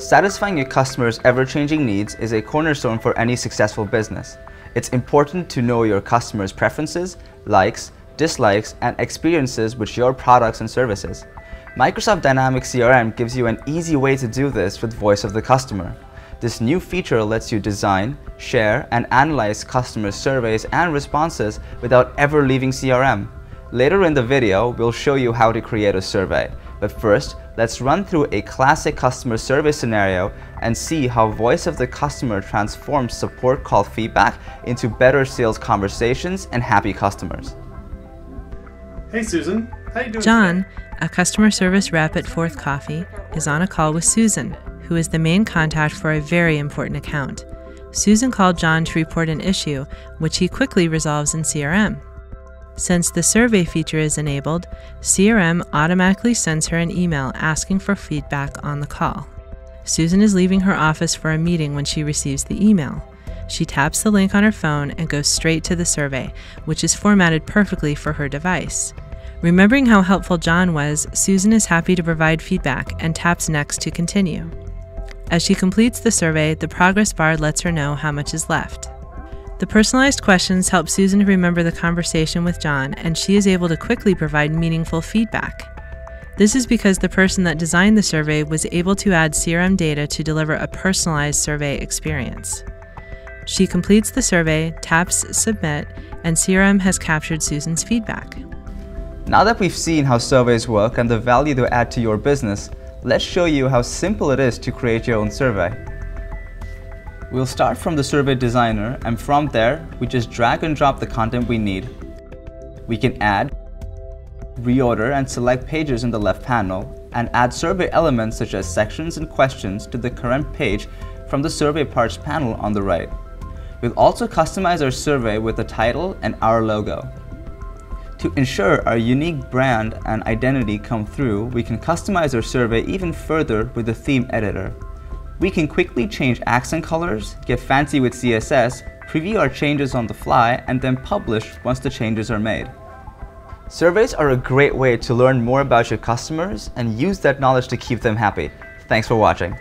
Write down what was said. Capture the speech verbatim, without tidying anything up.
Satisfying your customers' ever-changing needs is a cornerstone for any successful business. It's important to know your customers' preferences, likes, dislikes, and experiences with your products and services. Microsoft Dynamics C R M gives you an easy way to do this with Voice of the Customer. This new feature lets you design, share, and analyze customer surveys and responses without ever leaving C R M. Later in the video, we'll show you how to create a survey. But first, let's run through a classic customer survey scenario and see how Voice of the Customer transforms support call feedback into better sales conversations and happy customers. Hey Susan, how you doing? John, a customer service rep at Fourth Coffee, is on a call with Susan, who is the main contact for a very important account. Susan called John to report an issue, which he quickly resolves in C R M. Since the survey feature is enabled, C R M automatically sends her an email asking for feedback on the call. Susan is leaving her office for a meeting when she receives the email. She taps the link on her phone and goes straight to the survey, which is formatted perfectly for her device. Remembering how helpful John was, Susan is happy to provide feedback and taps next to continue. As she completes the survey, the progress bar lets her know how much is left. The personalized questions help Susan to remember the conversation with John, and she is able to quickly provide meaningful feedback. This is because the person that designed the survey was able to add C R M data to deliver a personalized survey experience. She completes the survey, taps Submit, and C R M has captured Susan's feedback. Now that we've seen how surveys work and the value they add to your business, let's show you how simple it is to create your own survey. We'll start from the survey designer, and from there, we just drag and drop the content we need. We can add, reorder and select pages in the left panel, and add survey elements such as sections and questions to the current page from the survey parts panel on the right. We'll also customize our survey with the title and our logo. To ensure our unique brand and identity come through, we can customize our survey even further with the theme editor. We can quickly change accent colors, get fancy with C S S, preview our changes on the fly, and then publish once the changes are made. Surveys are a great way to learn more about your customers and use that knowledge to keep them happy. Thanks for watching.